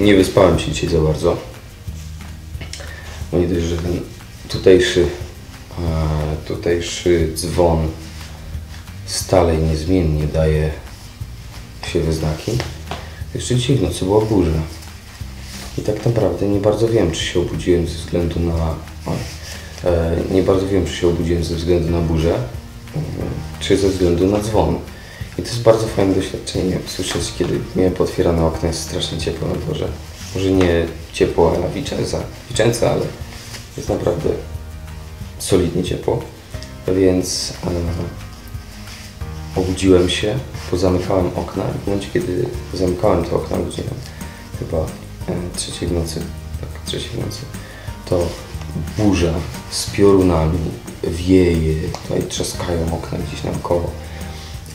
Nie wyspałem się dzisiaj za bardzo. Nie dość, że ten tutejszy dzwon stale i niezmiennie daje się we znaki. Jeszcze dzisiaj w nocy była burza. I tak naprawdę nie bardzo wiem, czy się obudziłem ze względu na... nie bardzo wiem, czy się obudziłem ze względu na burzę, czy ze względu na dzwon. I to jest bardzo fajne doświadczenie słyszeć, kiedy miałem potwierane okno, jest strasznie ciepło na dworze. Może nie ciepło a na Vicenza, ale jest naprawdę solidnie ciepło. Więc obudziłem się, pozamykałem okna. W momencie, kiedy zamykałem te okna, godziną chyba trzeciej w nocy, to burza z piorunami wieje, tutaj trzaskają okna gdzieś nam koło.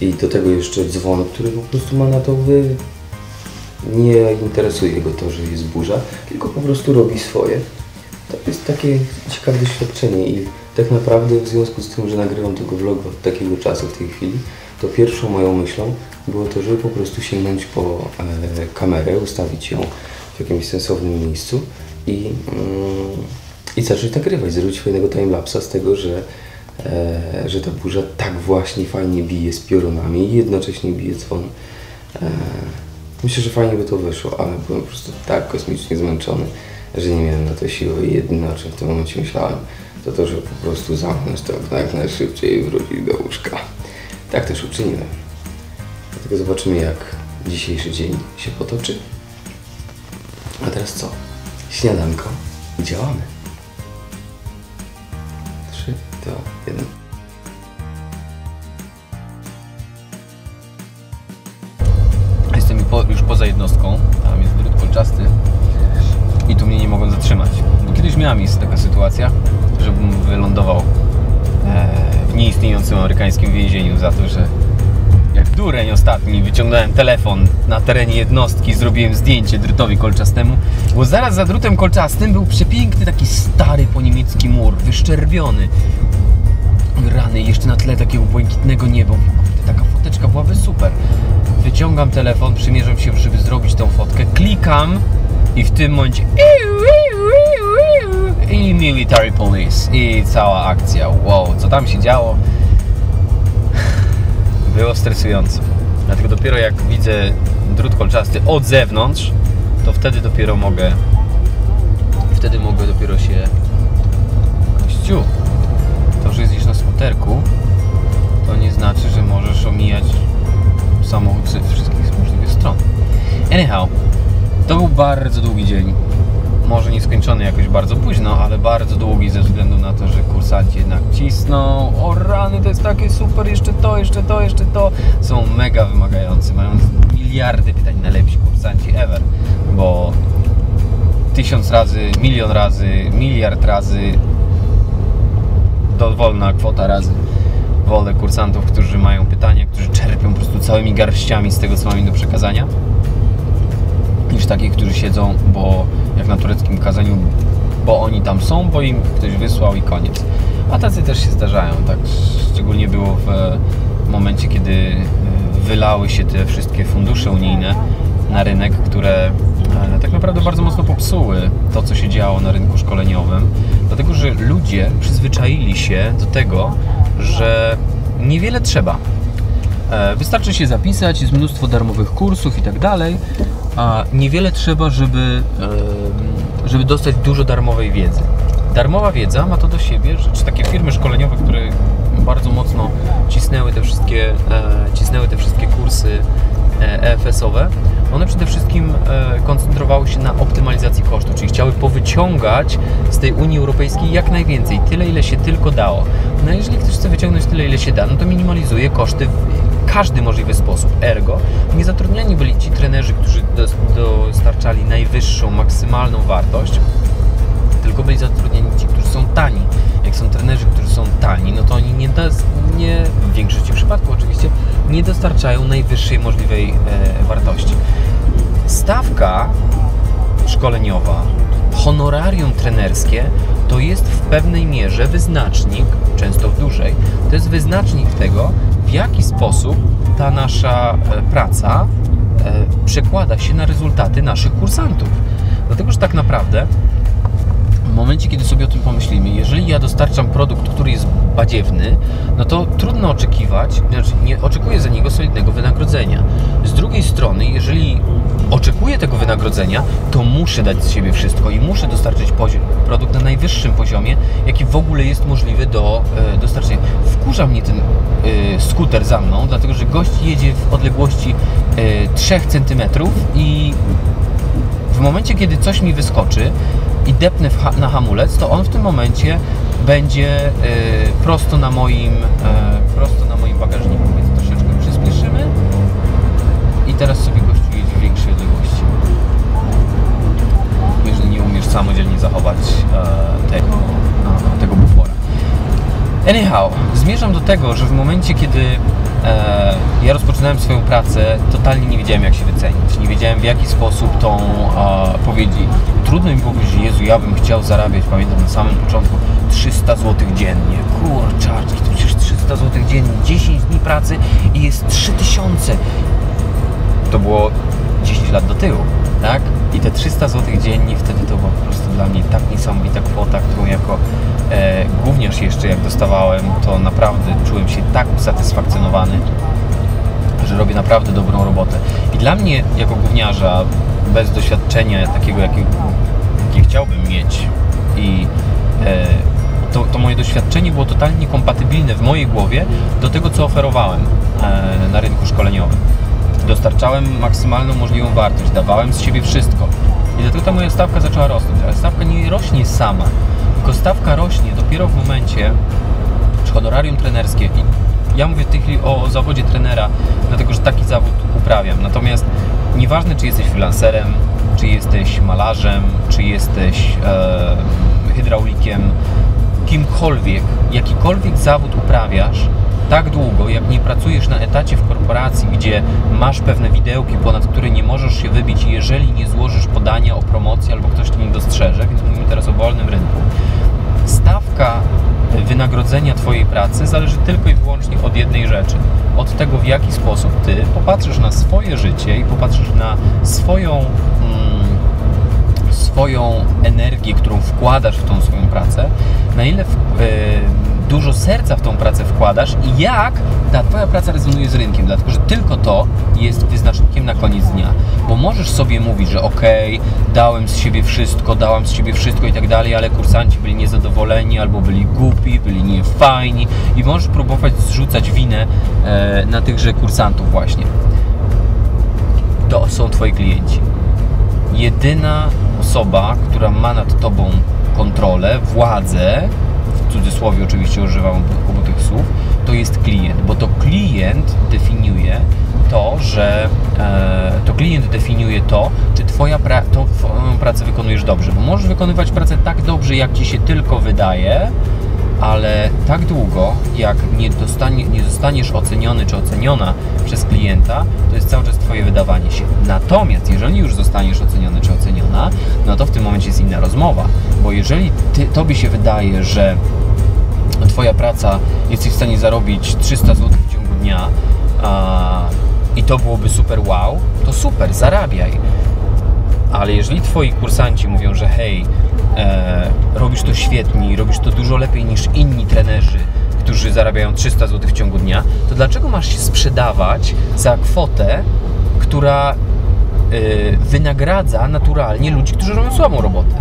I do tego jeszcze dzwon, który po prostu ma na to wpływ. Nie interesuje go to, że jest burza, tylko po prostu robi swoje. To jest takie ciekawe doświadczenie i tak naprawdę w związku z tym, że nagrywam tego vloga od takiego czasu w tej chwili, to pierwszą moją myślą było to, żeby po prostu sięgnąć po kamerę, ustawić ją w jakimś sensownym miejscu i zacząć nagrywać, zrobić fajnego timelapsa z tego, że ta burza tak właśnie fajnie bije z piorunami i jednocześnie bije dzwon. Myślę, że fajnie by to wyszło, ale byłem po prostu tak kosmicznie zmęczony, że nie miałem na to siły i jedyne, o czym w tym momencie myślałem, to to, żeby po prostu zamknąć to jak najszybciej i wrócić do łóżka. Tak też uczyniłem. Dlatego zobaczymy, jak dzisiejszy dzień się potoczy. A teraz co? Śniadanko i działamy. 3, 2, 1. Jestem już poza jednostką, tam jest drut kolczasty i tu mnie nie mogą zatrzymać. Bo kiedyś miała miejsce taka sytuacja, żebym wylądował w nieistniejącym amerykańskim więzieniu za to, że jak dureń ostatni wyciągnąłem telefon na terenie jednostki, zrobiłem zdjęcie drutowi kolczastemu, bo zaraz za drutem kolczastym był przepiękny taki stary po niemiecki mur, wyszczerbiony. Rany, jeszcze na tle takiego błękitnego nieba. Taka foteczka byłaby super. Wyciągam telefon, przymierzam się, żeby zrobić tą fotkę, klikam i w tym momencie i military police i cała akcja. Wow, co tam się działo? Było stresujące. Dlatego dopiero jak widzę drut kolczasty od zewnątrz, to wtedy dopiero mogę... dopiero się... Kościół! To, że jeździsz na skuterku, to nie znaczy, że możesz omijać samochód ze wszystkich możliwych stron. Anyhow, to był bardzo długi dzień. Może nieskończony jakoś bardzo późno, ale bardzo długi ze względu na to, że kursanci jednak cisną. O rany, to jest takie super, jeszcze to. Są mega wymagający, mają miliardy pytań, najlepsi kursanci ever, bo 1000 razy, 1 000 000 razy, miliard razy, dowolna kwota razy. Wolę kursantów, którzy mają pytania, którzy czerpią po prostu całymi garściami z tego, co mam im do przekazania, niż takich, którzy siedzą, bo jak na tureckim kazaniu, bo oni tam są, bo im ktoś wysłał i koniec. A tacy też się zdarzają, tak szczególnie było w momencie, kiedy wylały się te wszystkie fundusze unijne na rynek, które tak naprawdę bardzo mocno popsuły to, co się działo na rynku szkoleniowym, dlatego, że ludzie przyzwyczaili się do tego, że niewiele trzeba. Wystarczy się zapisać, jest mnóstwo darmowych kursów i tak dalej, a niewiele trzeba, żeby dostać dużo darmowej wiedzy. Darmowa wiedza ma to do siebie, że takie firmy szkoleniowe, które bardzo mocno cisnęły te wszystkie kursy EFS-owe, one przede wszystkim koncentrowały się na optymalizacji kosztów, czyli chciały powyciągać z tej Unii Europejskiej jak najwięcej, tyle ile się tylko dało. No jeżeli ktoś chce wyciągnąć tyle ile się da, no to minimalizuje koszty w każdy możliwy sposób. Ergo nie zatrudniani byli ci trenerzy, którzy dostarczali najwyższą, maksymalną wartość, tylko byli zatrudnieni ci, którzy są tani. Jak są trenerzy, którzy są tani, no to oni nie w większości przypadków oczywiście, nie dostarczają najwyższej możliwej wartości. Stawka szkoleniowa, honorarium trenerskie to jest w pewnej mierze wyznacznik, często w dużej, to jest wyznacznik tego, w jaki sposób ta nasza praca przekłada się na rezultaty naszych kursantów. Dlatego, że tak naprawdę w momencie, kiedy sobie o tym pomyślimy, jeżeli ja dostarczam produkt, który jest badziewny, no to trudno oczekiwać, znaczy nie oczekuję za niego solidnego wynagrodzenia. Z drugiej strony, jeżeli oczekuję tego wynagrodzenia, to muszę dać z siebie wszystko i muszę dostarczyć produkt na najwyższym poziomie, jaki w ogóle jest możliwy do dostarczenia. Wkurza mnie ten skuter za mną, dlatego że gość jedzie w odległości 3 cm i w momencie, kiedy coś mi wyskoczy i depnę na hamulec, to on w tym momencie będzie prosto na moim bagażniku. Więc troszeczkę przyspieszymy i teraz sobie gościu jedzie w większej odległości. Jeżeli nie umiesz samodzielnie zachować tego bufora. Anyhow, zmierzam do tego, że w momencie, kiedy ja rozpoczynałem swoją pracę, totalnie nie wiedziałem, jak się wycenić. Nie wiedziałem, w jaki sposób tą powiedzieć. Trudno mi było powiedzieć, Jezu, ja bym chciał zarabiać, pamiętam na samym początku, 300 zł dziennie. Kurczaki, to przecież 300 zł dziennie, 10 dni pracy i jest 3000. To było 10 lat do tyłu, tak? I te 300 zł dziennie wtedy to była po prostu dla mnie tak niesamowita kwota, którą jako gówniarz jeszcze jak dostawałem, to naprawdę czułem się tak usatysfakcjonowany, że robię naprawdę dobrą robotę. I dla mnie jako gówniarza bez doświadczenia takiego, jakie chciałbym mieć, i to moje doświadczenie było totalnie kompatybilne w mojej głowie do tego, co oferowałem na rynku szkoleniowym. Dostarczałem maksymalną możliwą wartość, dawałem z siebie wszystko. I dlatego ta moja stawka zaczęła rosnąć, ale stawka nie rośnie sama, tylko stawka rośnie dopiero w momencie, czy honorarium trenerskie, i ja mówię w tej chwili o zawodzie trenera, dlatego że taki zawód uprawiam. Natomiast nieważne, czy jesteś freelancerem, czy jesteś malarzem, czy jesteś hydraulikiem, kimkolwiek, jakikolwiek zawód uprawiasz, tak długo, jak nie pracujesz na etacie w korporacji, gdzie masz pewne widełki, ponad które nie możesz się wybić, jeżeli nie złożysz podania o promocji albo ktoś to nie dostrzeże, więc mówimy teraz o wolnym rynku. Stawka wynagrodzenia Twojej pracy zależy tylko i wyłącznie od jednej rzeczy. Od tego, w jaki sposób Ty popatrzysz na swoje życie i popatrzysz na swoją energię, którą wkładasz w tą swoją pracę, na ile dużo serca w tą pracę wkładasz i jak ta Twoja praca rezonuje z rynkiem, dlatego że tylko to jest wyznacznikiem na koniec dnia. Bo możesz sobie mówić, że okej, dałem z siebie wszystko i tak dalej, ale kursanci byli niezadowoleni albo byli głupi, byli niefajni i możesz próbować zrzucać winę na tychże kursantów właśnie. To są Twoi klienci. Jedyna osoba, która ma nad Tobą kontrolę, władzę, w cudzysłowie oczywiście używam obu tych słów, to jest klient, bo to klient definiuje to, czy Twoją pracę wykonujesz dobrze, bo możesz wykonywać pracę tak dobrze, jak Ci się tylko wydaje, ale tak długo, jak nie zostaniesz oceniony czy oceniona przez klienta, to jest cały czas Twoje wydawanie się. Natomiast jeżeli już zostaniesz oceniony czy oceniona, no to w tym momencie jest inna rozmowa, bo jeżeli Tobie się wydaje, że Twoja praca, jesteś w stanie zarobić 300 zł w ciągu dnia i to byłoby super wow, to super, zarabiaj. Ale jeżeli Twoi kursanci mówią, że hej, robisz to świetnie, robisz to dużo lepiej niż inni trenerzy, którzy zarabiają 300 zł w ciągu dnia, to dlaczego masz się sprzedawać za kwotę, która wynagradza naturalnie ludzi, którzy robią słabą robotę?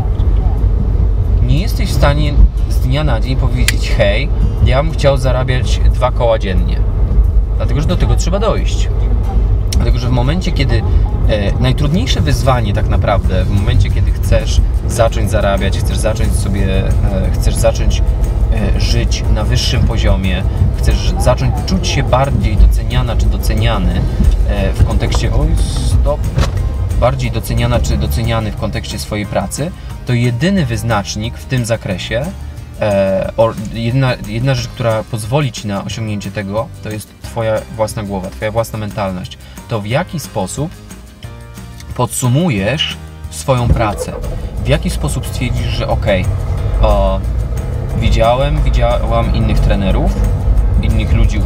Nie jesteś w stanie z dnia na dzień powiedzieć, hej, ja bym chciał zarabiać 2 koła dziennie, dlatego że do tego trzeba dojść. Dlatego, że w momencie, kiedy najtrudniejsze wyzwanie tak naprawdę, w momencie, kiedy chcesz zacząć zarabiać, chcesz zacząć żyć na wyższym poziomie, chcesz zacząć czuć się bardziej doceniana czy doceniany w kontekście bardziej doceniana czy doceniany w kontekście swojej pracy, to jedyny wyznacznik w tym zakresie, jedna rzecz, która pozwoli Ci na osiągnięcie tego, to jest Twoja własna głowa, Twoja własna mentalność. To w jaki sposób podsumujesz swoją pracę, w jaki sposób stwierdzisz, że okej, widziałam innych trenerów, innych ludzi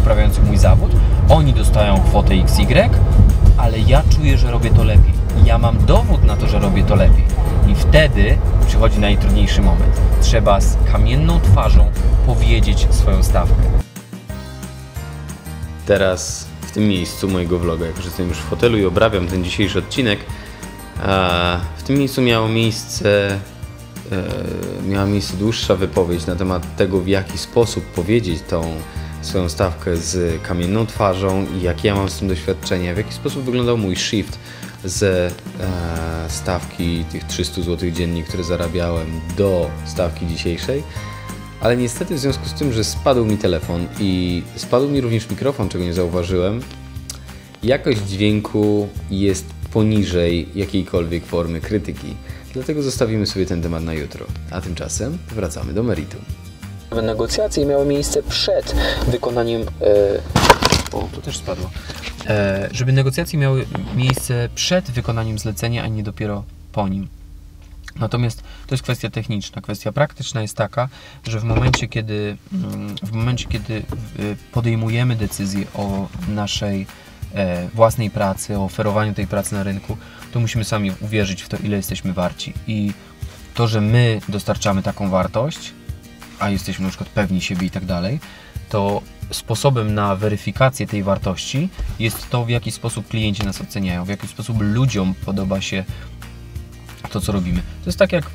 uprawiających mój zawód, oni dostają kwotę XY, ale ja czuję, że robię to lepiej. Ja mam dowód na to, że robię to lepiej. I wtedy przychodzi najtrudniejszy moment. Trzeba z kamienną twarzą powiedzieć swoją stawkę. Teraz w tym miejscu mojego vloga, jako że jestem już w fotelu i obrabiam ten dzisiejszy odcinek, w tym miejscu miała miejsce dłuższa wypowiedź na temat tego, w jaki sposób powiedzieć tą swoją stawkę z kamienną twarzą i jakie ja mam z tym doświadczenie, w jaki sposób wyglądał mój shift z stawki tych 300 zł dziennie, które zarabiałem, do stawki dzisiejszej. Ale niestety w związku z tym, że spadł mi telefon i spadł mi również mikrofon, czego nie zauważyłem, jakość dźwięku jest poniżej jakiejkolwiek formy krytyki. Dlatego zostawimy sobie ten temat na jutro. A tymczasem wracamy do meritum. Negocjacje miały miejsce przed wykonaniem... O, to też spadło. Żeby negocjacje miały miejsce przed wykonaniem zlecenia, a nie dopiero po nim. Natomiast to jest kwestia techniczna. Kwestia praktyczna jest taka, że w momencie, kiedy podejmujemy decyzję o naszej własnej pracy, o oferowaniu tej pracy na rynku, to musimy sami uwierzyć w to, ile jesteśmy warci. I to, że my dostarczamy taką wartość, a jesteśmy na przykład pewni siebie i tak dalej, to sposobem na weryfikację tej wartości jest to, w jaki sposób klienci nas oceniają, w jaki sposób ludziom podoba się to, co robimy. To jest tak, jak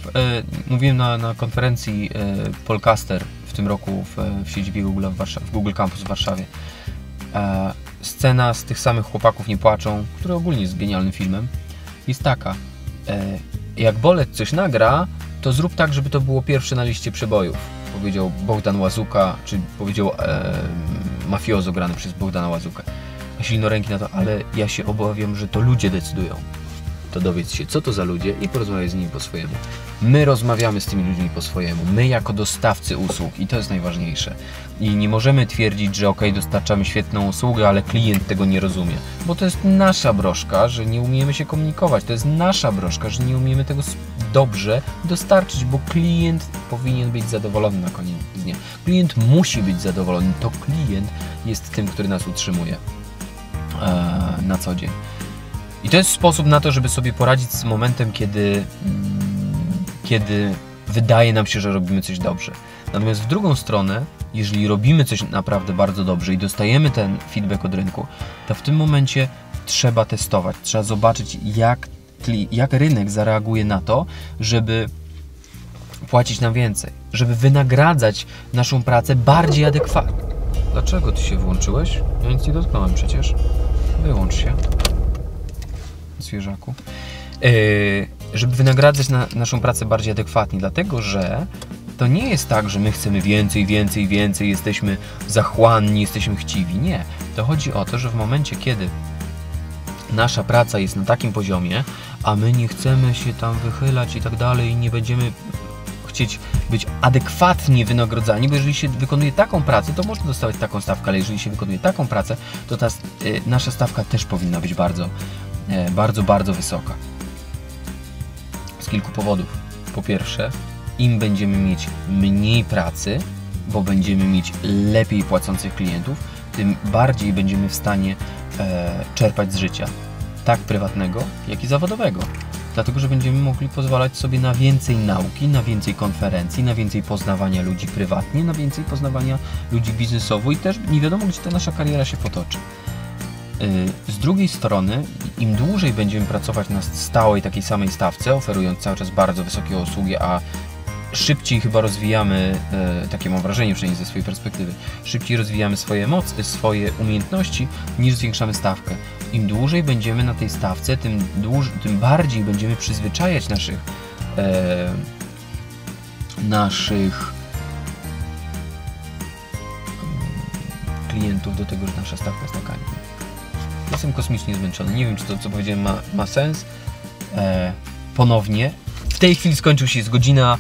mówiłem na konferencji Polcaster w tym roku w siedzibie Google, w Google Campus w Warszawie. Scena z tych samych chłopaków nie płaczą, który ogólnie jest genialnym filmem, jest taka, jak Bolek coś nagra, to zrób tak, żeby to było pierwsze na liście przebojów, powiedział Bogdan Łazuka, czy powiedział mafiozo grany przez Bogdana Łazukę. A Silnoręki na to, ale ja się obawiam, że to ludzie decydują. To dowiedz się, co to za ludzie i porozmawiaj z nimi po swojemu. My rozmawiamy z tymi ludźmi po swojemu, my jako dostawcy usług i to jest najważniejsze. I nie możemy twierdzić, że okej, dostarczamy świetną usługę, ale klient tego nie rozumie. Bo to jest nasza broszka, że nie umiemy się komunikować, to jest nasza broszka, że nie umiemy tego dobrze dostarczyć, bo klient powinien być zadowolony na koniec dnia. Klient musi być zadowolony, to klient jest tym, który nas utrzymuje na co dzień. I to jest sposób na to, żeby sobie poradzić z momentem, kiedy wydaje nam się, że robimy coś dobrze. Natomiast w drugą stronę, jeżeli robimy coś naprawdę bardzo dobrze i dostajemy ten feedback od rynku, to w tym momencie trzeba testować, trzeba zobaczyć, jak rynek zareaguje na to, żeby płacić nam więcej, żeby wynagradzać naszą pracę bardziej adekwatnie. Dlaczego ty się włączyłeś? Ja nic nie dotknąłem przecież. Wyłącz się. Zwierzaku. Żeby wynagradzać naszą pracę bardziej adekwatnie, dlatego że to nie jest tak, że my chcemy więcej, jesteśmy zachłanni, jesteśmy chciwi. Nie. To chodzi o to, że w momencie, kiedy nasza praca jest na takim poziomie, a my nie chcemy się tam wychylać i tak dalej, i nie będziemy chcieć być adekwatnie wynagrodzani, bo jeżeli się wykonuje taką pracę, to można dostawać taką stawkę, ale jeżeli się wykonuje taką pracę, to ta nasza stawka też powinna być bardzo wysoka. Z kilku powodów. Po pierwsze, im będziemy mieć mniej pracy, bo będziemy mieć lepiej płacących klientów, tym bardziej będziemy w stanie czerpać z życia, tak prywatnego, jak i zawodowego. Dlatego, że będziemy mogli pozwalać sobie na więcej nauki, na więcej konferencji, na więcej poznawania ludzi prywatnie, na więcej poznawania ludzi biznesowo i też nie wiadomo, gdzie ta nasza kariera się potoczy. Z drugiej strony, im dłużej będziemy pracować na stałej takiej samej stawce, oferując cały czas bardzo wysokie usługi, a szybciej chyba rozwijamy, takie mam wrażenie przynajmniej ze swojej perspektywy, szybciej rozwijamy swoje moce, swoje umiejętności, niż zwiększamy stawkę. Im dłużej będziemy na tej stawce, tym bardziej będziemy przyzwyczajać naszych klientów do tego, że nasza stawka jest taka. Jestem kosmicznie zmęczony. Nie wiem, czy to, co powiedziałem, ma sens. Ponownie. W tej chwili skończył się, jest godzina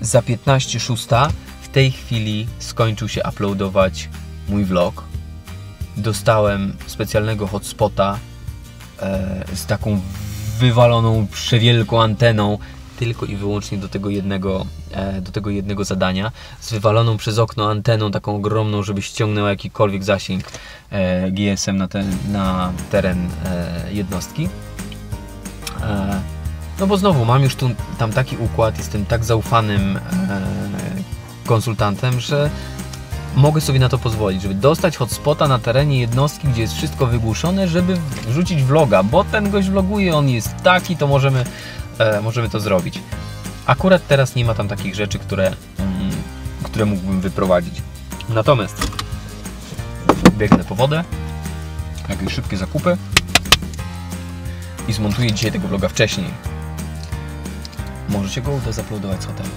za 15:06. W tej chwili skończył się uploadować mój vlog. Dostałem specjalnego hotspota z taką wywaloną przewielką anteną tylko i wyłącznie do tego jednego zadania, z wywaloną przez okno anteną taką ogromną, żeby ściągnęła jakikolwiek zasięg GSM na teren jednostki. No bo znowu mam już tu, tam taki układ, jestem tak zaufanym konsultantem, że mogę sobie na to pozwolić, żeby dostać hotspota na terenie jednostki, gdzie jest wszystko wygłuszone, żeby wrzucić vloga, bo ten gość vloguje, on jest taki, to możemy to zrobić. Akurat teraz nie ma tam takich rzeczy, które mógłbym wyprowadzić. Natomiast biegnę po wodę, jakieś szybkie zakupy i zmontuję dzisiaj tego vloga wcześniej. Może się go uda zaplodować z hotelu.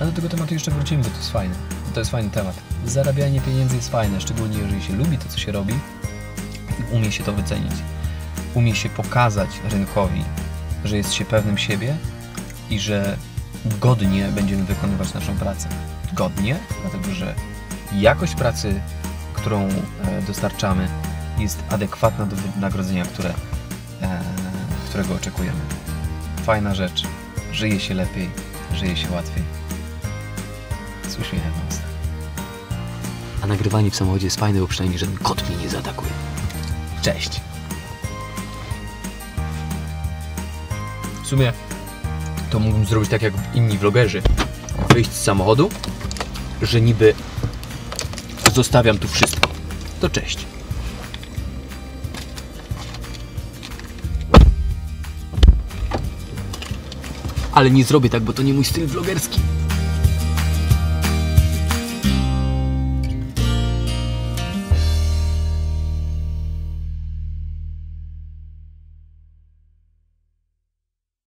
A do tego tematu jeszcze wrócimy, bo to jest fajne. To jest fajny temat. Zarabianie pieniędzy jest fajne, szczególnie jeżeli się lubi to, co się robi i umie się to wycenić. Umie się pokazać rynkowi, że jest się pewnym siebie i że godnie będziemy wykonywać naszą pracę. Godnie, dlatego że jakość pracy, którą dostarczamy, jest adekwatna do wynagrodzenia, którego oczekujemy. Fajna rzecz. Żyje się lepiej, żyje się łatwiej. Z uśmiechem na ustach. A nagrywanie w samochodzie jest fajne, bo przynajmniej żaden kot mnie nie zaatakuje. Cześć! W sumie to mógłbym zrobić tak jak inni vlogerzy. Wyjść z samochodu, że niby zostawiam tu wszystko. To cześć! Ale nie zrobię tak, bo to nie mój styl vlogerski.